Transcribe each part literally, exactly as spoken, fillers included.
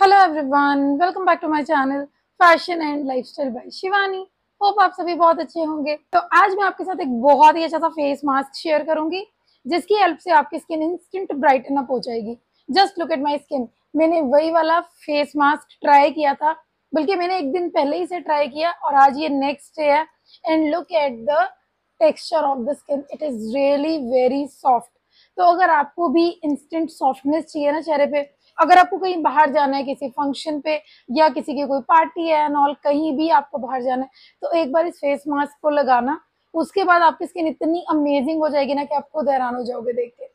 Hello everyone, welcome back to my channel fashion and lifestyle by Shivani. Hope आप सभी बहुत अच्छे होंगे। तो आज मैं आपके साथ एक बहुत ही अच्छा सा फेस मास्क शेयर करूंगी जिसकी हेल्प से आपकी स्किन इंस्टेंट ब्राइटन अप हो जाएगी। Just look at my skin. मैंने वही वाला फेस मास्क ट्राई किया था, बल्कि मैंने एक दिन पहले ही से ट्राई किया और आज ये नेक्स्ट डे है। And look at the texture of the skin, it is really very soft. तो अगर आपको भी इंस्टेंट सॉफ्टनेस चाहिए ना चेहरे पे, अगर आपको कहीं बाहर जाना है, किसी फंक्शन पे या किसी की कोई पार्टी है एंड ऑल, कहीं भी आपको बाहर जाना है तो एक बार इस फेस मास्क को लगाना। उसके बाद आपकी स्किन इतनी अमेजिंग हो जाएगी ना कि आपको हैरान हो जाओगे देख के।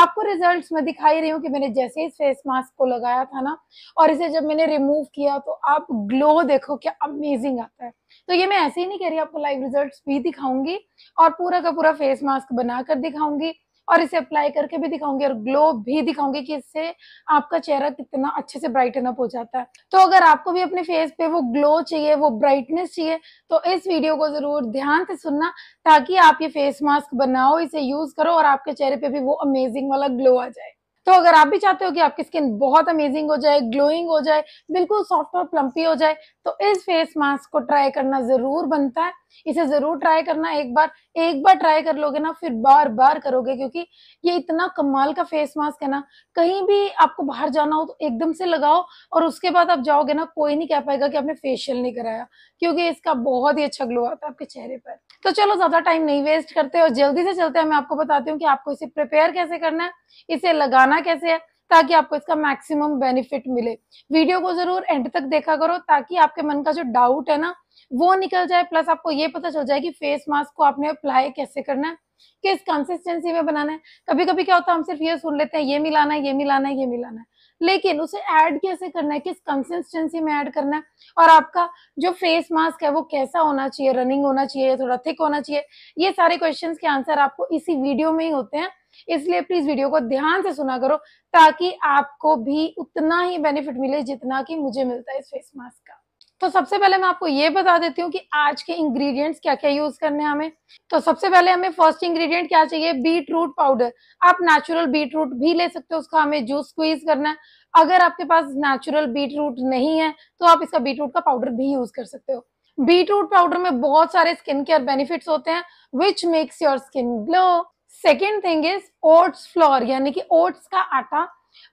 आपको रिजल्ट्स में दिखाई रही हूँ कि मैंने जैसे इस फेस मास्क को लगाया था ना और इसे जब मैंने रिमूव किया तो आप ग्लो देखो क्या अमेजिंग आता है। तो ये मैं ऐसे ही नहीं कह रही, आपको लाइव रिजल्ट्स भी दिखाऊंगी और पूरा का पूरा फेस मास्क बनाकर दिखाऊंगी और इसे अप्लाई करके भी दिखाऊंगी और ग्लो भी दिखाऊंगी कि इससे आपका चेहरा कितना अच्छे से ब्राइटन अप हो जाता है। तो अगर आपको भी अपने फेस पे वो ग्लो चाहिए, वो ब्राइटनेस चाहिए, तो इस वीडियो को जरूर ध्यान से सुनना ताकि आप ये फेस मास्क बनाओ, इसे यूज करो और आपके चेहरे पे भी वो अमेजिंग वाला ग्लो आ जाए। तो अगर आप भी चाहते हो कि आपकी स्किन बहुत अमेजिंग हो जाए, ग्लोइंग हो जाए, बिल्कुल सॉफ्ट और प्लम्पी हो जाए, तो इस फेस मास्क को ट्राई करना जरूर बनता है। इसे जरूर ट्राई करना। एक बार एक बार ट्राई कर लोगे ना, फिर बार बार करोगे, क्योंकि ये इतना कमाल का फेस मास्क है ना। कहीं भी आपको बाहर जाना हो तो एकदम से लगाओ और उसके बाद आप जाओगे ना, कोई नहीं कह पाएगा कि आपने फेशियल नहीं कराया, क्योंकि इसका बहुत ही अच्छा ग्लो आता है आपके चेहरे पर। तो चलो ज्यादा टाइम नहीं वेस्ट करते और जल्दी से चलते हैं। मैं आपको बताती हूँ कि आपको इसे प्रिपेयर कैसे करना है, इसे लगाना कैसे है, ताकि आपको इसका मैक्सिमम बेनिफिट मिले। वीडियो को जरूर एंड तक देखा करो ताकि आपके मन का जो डाउट है ना वो निकल जाए, प्लस आपको ये पता चल जाए कि फेस मास्क को आपने अप्लाई कैसे करना है, किस कंसिस्टेंसी में बनाना है। कभी कभी क्या होता है, हम सिर्फ ये सुन लेते हैं ये मिलाना है, ये मिलाना है, ये मिलाना है, लेकिन उसे ऐड कैसे करना है, किस कंसिस्टेंसी में ऐड करना है और आपका जो फेस मास्क है वो कैसा होना चाहिए, रनिंग होना चाहिए, थोड़ा थिक होना चाहिए, ये सारे क्वेश्चन के आंसर आपको इसी वीडियो में ही होते हैं। इसलिए प्लीज वीडियो को ध्यान से सुना करो ताकि आपको भी उतना ही बेनिफिट मिले जितना कि मुझे मिलता है इस फेस मास्क का। तो सबसे पहले मैं आपको ये बता देती हूँ कि आज के इंग्रेडिएंट्स क्या क्या यूज करने हैं हमें। तो सबसे पहले हमें फर्स्ट इंग्रेडिएंट क्या चाहिए, बीट रूट पाउडर। आप नेचुरल बीट रूट भी ले सकते हो, उसका हमें जूस स्क्वीज करना है। अगर आपके पास नेचुरल बीट रूट नहीं है तो आप इसका बीट रूट का पाउडर भी यूज कर सकते हो। बीट रूट पाउडर में बहुत सारे स्किन केयर बेनिफिट्स होते हैं which makes your skin glow. Second thing is oats flour, यानी कि ओट्स का आटा।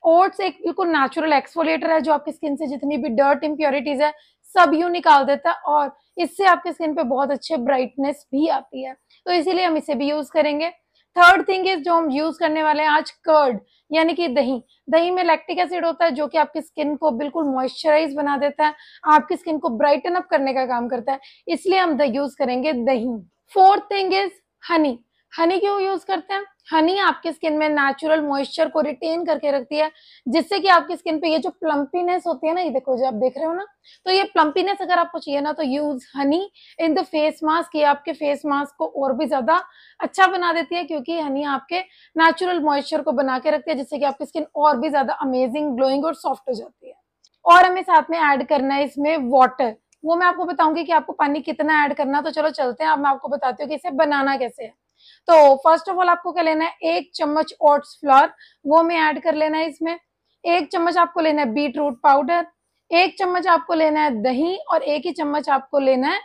ओट्स एक बिल्कुल नेचुरल एक्सफोलिएटर है जो आपकी स्किन से जितनी भी डर्ट इम्प्योरिटीज है सब यू निकाल देता है और इससे आपकी स्किन पे बहुत अच्छे ब्राइटनेस भी आती है, तो इसीलिए हम इसे भी यूज करेंगे। थर्ड थिंग इज जो हम यूज करने वाले हैं आज, कर्ड, यानी कि दही। दही में लैक्टिक एसिड होता है जो कि आपकी स्किन को बिल्कुल मॉइस्चराइज बना देता है, आपकी स्किन को ब्राइटन अप करने का काम करता है, इसलिए हम यूज करेंगे दही। Fourth thing is honey. Honey क्यों यूज करते हैं? हनी आपकी स्किन में नेचुरल मॉइस्चर को रिटेन करके रखती है, जिससे कि आपकी स्किन पे ये जो प्लम्पीनेस होती है ना, ये देखो जो आप देख रहे हो ना, तो ये प्लम्पीनेस अगर आपको चाहिए ना तो use honey in the face mask. ये आपके फेस मास्क को और भी ज्यादा अच्छा बना देती है क्योंकि हनी आपके नेचुरल मॉइस्चर को बना के रखती है, जिससे कि आपकी स्किन और भी ज्यादा अमेजिंग, ग्लोइंग और सॉफ्ट हो जाती है। और हमें साथ में ऐड करना है इसमें वाटर, वो मैं आपको बताऊंगी कि आपको पानी कितना ऐड करना। तो चलो चलते हैं, अब मैं आपको बताती हूँ कि इसे बनाना कैसे है। तो फर्स्ट ऑफ ऑल आपको क्या लेना है, एक चम्मच ओट्स फ्लोर, वो हमें ऐड कर लेना है इसमें। एक चम्मच आपको लेना है बीट रूट पाउडर, एक चम्मच आपको लेना है दही और एक ही चम्मच आपको लेना है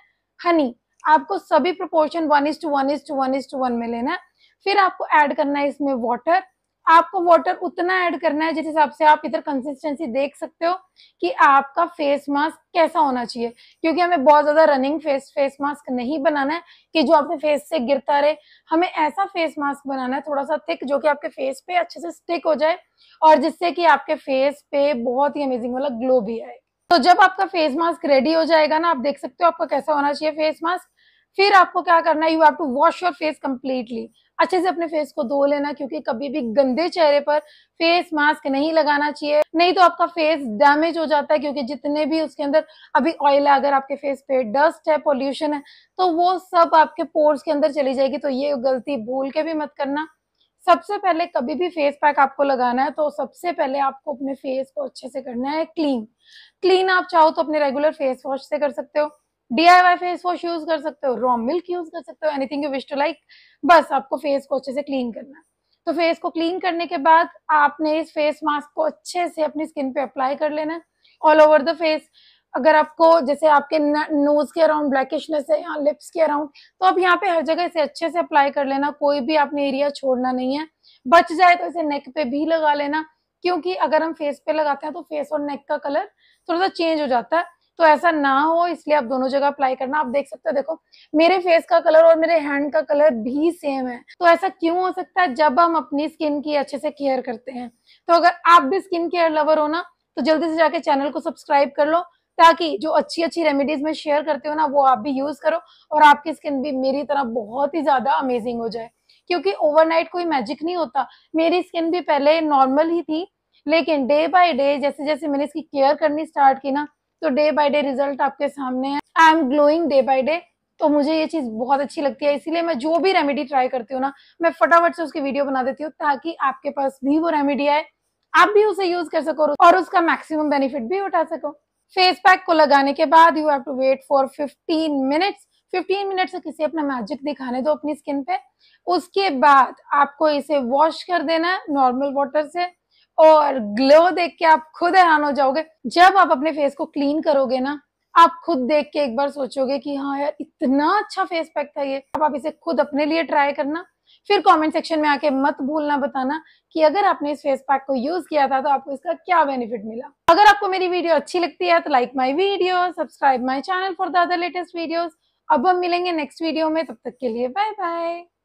हनी। आपको सभी proportion one is to one is to one is to one में लेना है। फिर आपको ऐड करना है इसमें वाटर। आपको वाटर उतना ऐड करना है जिस हिसाब से आप इधर कंसिस्टेंसी देख सकते हो कि आपका फेस मास्क कैसा होना चाहिए, क्योंकि हमें बहुत ज्यादा रनिंग फेस फेस मास्क नहीं बनाना है कि जो आपके फेस से गिरता रहे। हमें ऐसा फेस मास्क बनाना है थोड़ा सा थिक, जो कि आपके फेस पे अच्छे से स्टिक हो जाए और जिससे कि आपके फेस पे बहुत ही अमेजिंग वाला ग्लो भी आए। तो जब आपका फेस मास्क रेडी हो जाएगा ना, आप देख सकते हो आपका कैसा होना चाहिए फेस मास्क। फिर आपको क्या करना है, you have to wash your face completely. अच्छे से अपने फेस को धो लेना, क्योंकि कभी भी गंदे चेहरे पर फेस मास्क नहीं लगाना चाहिए, नहीं तो आपका फेस डैमेज हो जाता है, क्योंकि जितने भी उसके अंदर अभी ऑयल है, अगर आपके फेस पे डस्ट है, पॉल्यूशन है, तो वो सब आपके पोर्स के अंदर चली जाएगी। तो ये गलती भूल के भी मत करना। सबसे पहले कभी भी फेस पैक आपको लगाना है तो सबसे पहले आपको अपने फेस को अच्छे से करना है क्लीन। क्लीन आप चाहो तो अपने रेगुलर फेस वॉश से कर सकते हो, D I Y face wash use कर सकते हो, रॉ मिल्क यूज कर सकते हो, anything you wish to like. बस आपको फेस को अच्छे से क्लीन करना है। तो फेस को क्लीन करने के बाद आपने इस फेस मास्क को अच्छे से अपनी स्किन पे अप्लाई कर लेना है। All over the face. अगर आपको जैसे आपके नोज के अराउंड ब्लैकिशनेस है या लिप्स के अराउंड, तो आप यहाँ पे हर जगह इसे अच्छे से अप्लाई कर लेना, कोई भी आपने एरिया छोड़ना नहीं है। बच जाए तो इसे नेक पे भी लगा लेना, क्योंकि अगर हम फेस पे लगाते हैं तो फेस और नेक का कलर थोड़ा सा चेंज हो जाता है, तो ऐसा ना हो इसलिए आप दोनों जगह अप्लाई करना। आप देख सकते हो, देखो मेरे फेस का कलर और मेरे हैंड का कलर भी सेम है, तो ऐसा क्यों हो सकता है? जब हम अपनी स्किन की अच्छे से केयर करते हैं। तो अगर आप भी स्किन केयर लवर हो ना, तो जल्दी से जाके चैनल को सब्सक्राइब कर लो, ताकि जो अच्छी अच्छी रेमेडीज में शेयर करते हो ना, वो आप भी यूज करो और आपकी स्किन भी मेरी तरह बहुत ही ज्यादा अमेजिंग हो जाए। क्योंकि ओवरनाइट कोई मैजिक नहीं होता। मेरी स्किन भी पहले नॉर्मल ही थी, लेकिन डे बाय डे जैसे जैसे मैंने इसकी केयर करनी स्टार्ट की ना, तो डे बाय डे रिजल्ट आपके सामने है। I am glowing day by day. तो मुझे ये चीज बहुत अच्छी लगती है, इसीलिए मैं जो भी रेमेडी ट्राई करती हूँ ना, मैं फटाफट से उसकी वीडियो बना देती हूँ, ताकि आपके पास भी वो रेमेडी आए, आप भी उसे यूज कर सको और उसका मैक्सिमम बेनिफिट भी उठा सको। फेस पैक को लगाने के बाद you have to wait for fifteen minutes. Fifteen minute से किसी अपना मैजिक दिखाने दो अपनी स्किन पे। उसके बाद आपको इसे वॉश कर देना है नॉर्मल वाटर से, और ग्लो देख के आप खुद हैरान हो जाओगे। जब आप अपने फेस को क्लीन करोगे ना, आप खुद देख के एक बार सोचोगे कि हाँ यार, इतना अच्छा फेस पैक था ये। अब आप इसे खुद अपने लिए ट्राई करना, फिर कमेंट सेक्शन में आके मत भूलना बताना कि अगर आपने इस फेस पैक को यूज किया था तो आपको इसका क्या बेनिफिट मिला। अगर आपको मेरी वीडियो अच्छी लगती है तो like my video, subscribe my channel for the other latest videos. अब हम मिलेंगे नेक्स्ट वीडियो में, तब तक के लिए बाय बाय।